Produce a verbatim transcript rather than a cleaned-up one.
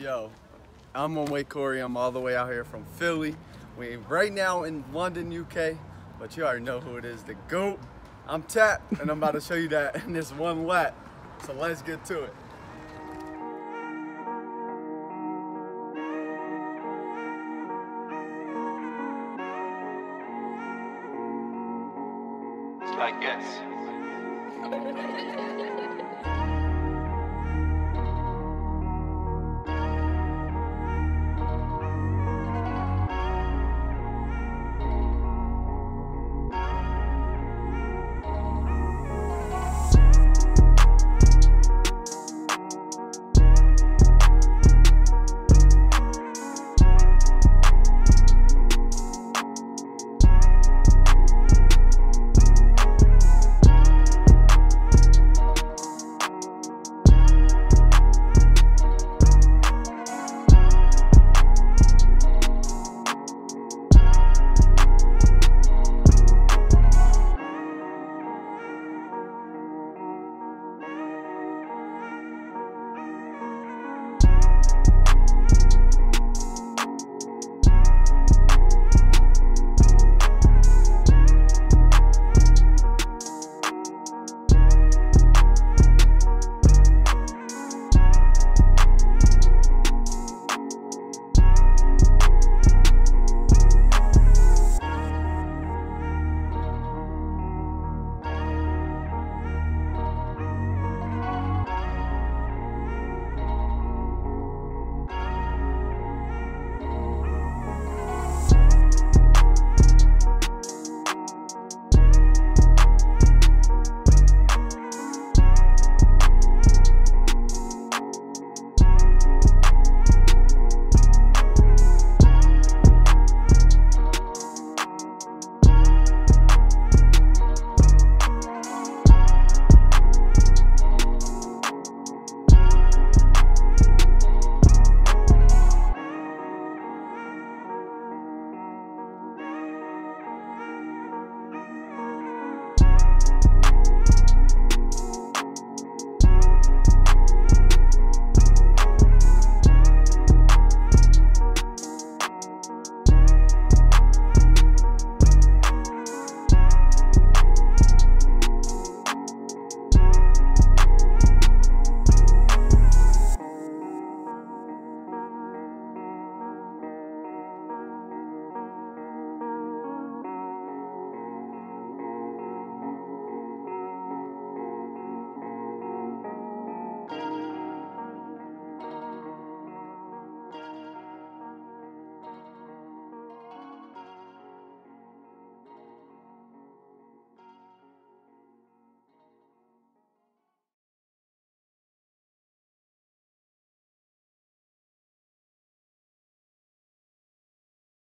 Yo, I'm Oneway Corey. I'm all the way out here from Philly. We're right now in London, U K, but you already know who it is, the GOAT. I'm Tap, and I'm about to show you that in this one lap, so let's get to it. It's like this.